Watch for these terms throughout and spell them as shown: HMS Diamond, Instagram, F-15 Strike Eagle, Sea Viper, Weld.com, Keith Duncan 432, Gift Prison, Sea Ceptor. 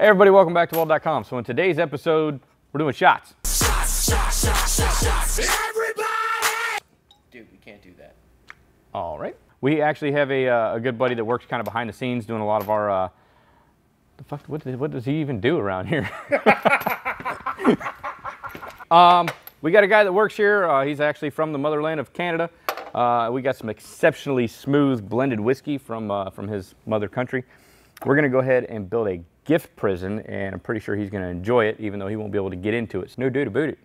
Hey everybody, welcome back to Weld.com. So in today's episode, we're doing shots. Shots, shots, shots, shots, shots, everybody! Dude, we can't do that. All right. We actually have a good buddy that works kind of behind the scenes doing a lot of our, what does he even do around here? We got a guy that works here. He's actually from the motherland of Canada. We got some exceptionally smooth blended whiskey from his mother country. We're gonna go ahead and build a gift prison, and I'm pretty sure he's gonna enjoy it, even though he won't be able to get into it. So no do to boot it.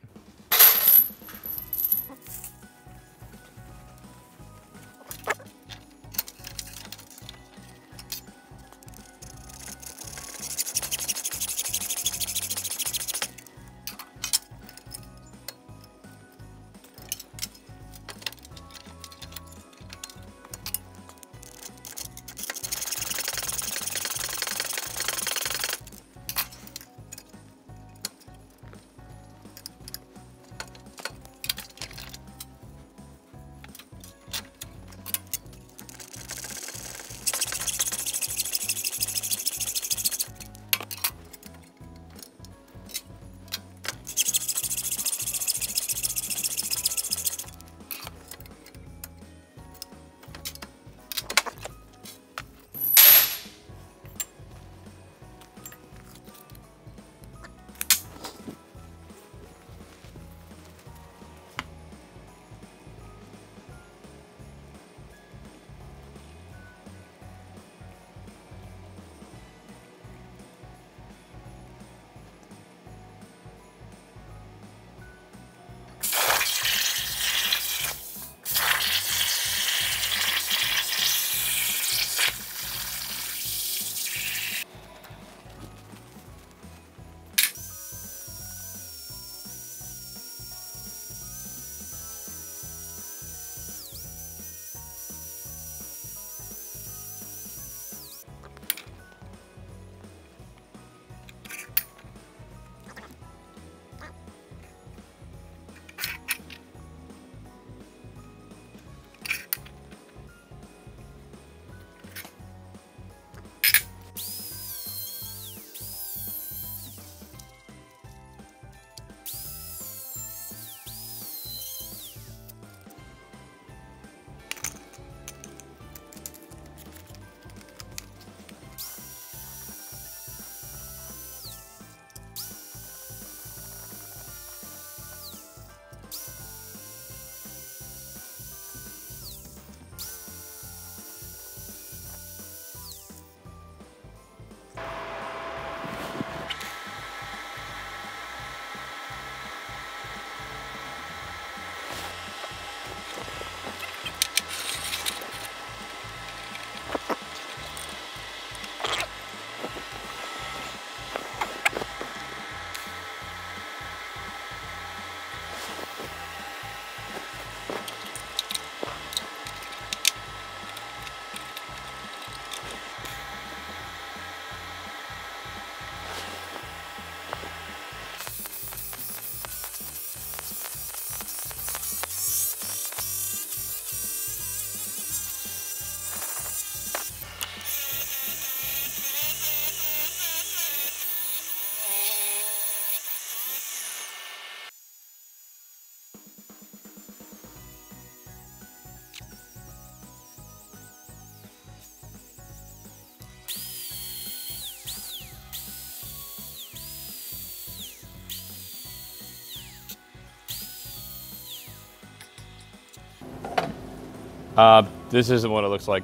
This isn't what it looks like.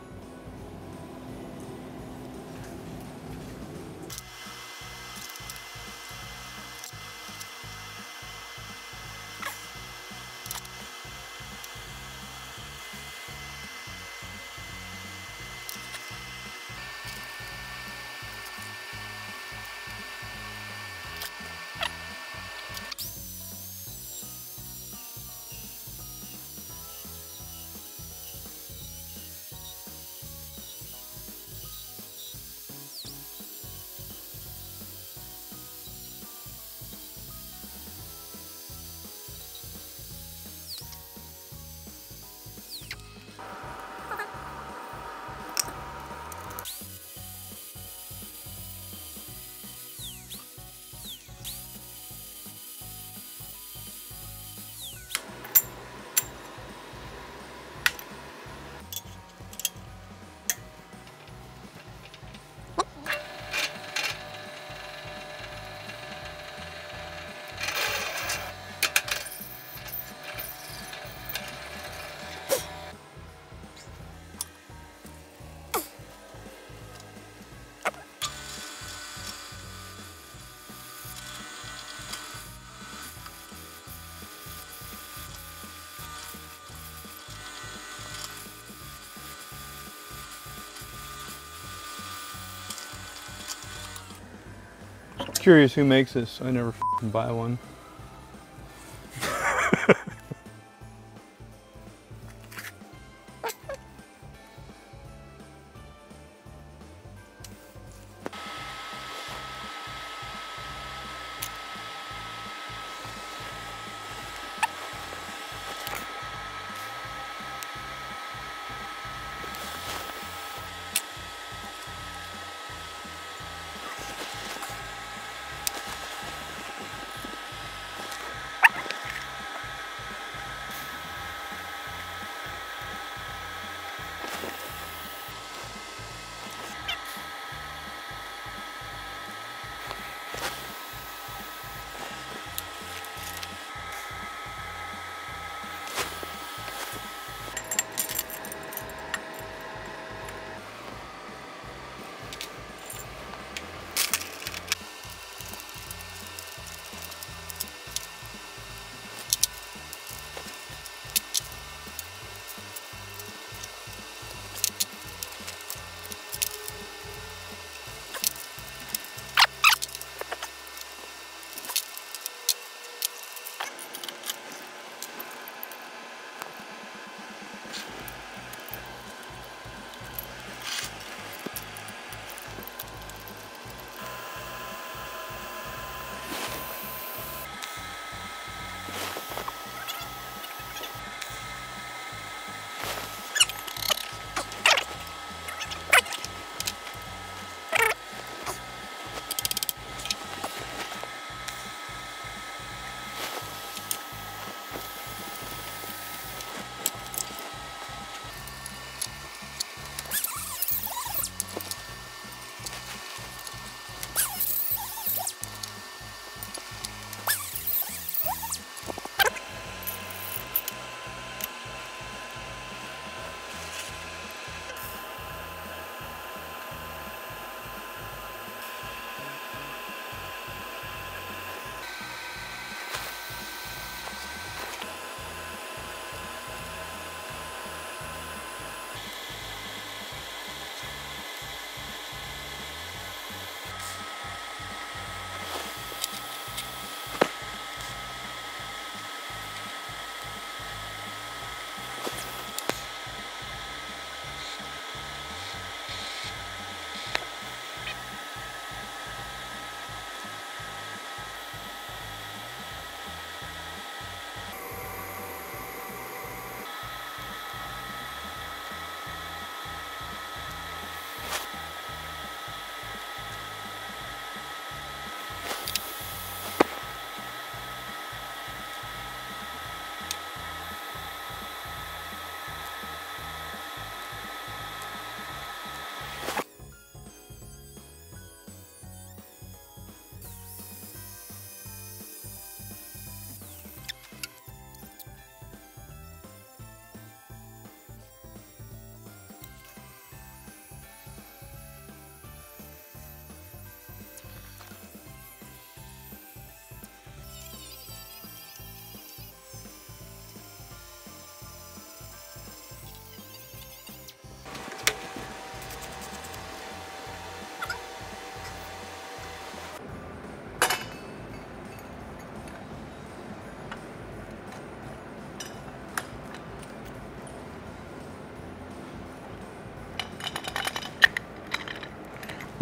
curious who makes this. I never f***ing buy one.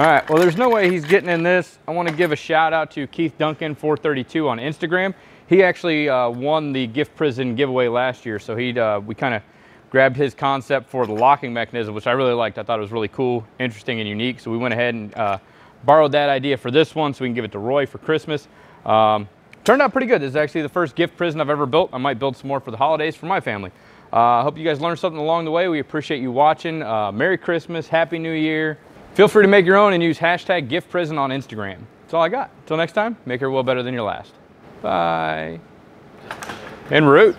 All right, well, there's no way he's getting in this. I want to give a shout out to Keith Duncan 432 on Instagram. He actually won the gift prison giveaway last year, so we kind of grabbed his concept for the locking mechanism, which I really liked. I thought it was really cool, interesting, and unique. So we went ahead and borrowed that idea for this one so we can give it to Roy for Christmas. Turned out pretty good. This is actually the first gift prison I've ever built. I might build some more for the holidays for my family. I hope you guys learned something along the way. We appreciate you watching. Merry Christmas, Happy New Year. Feel free to make your own and use hashtag giftprison on Instagram. That's all I got. Till next time, make your will better than your last. Bye. And root.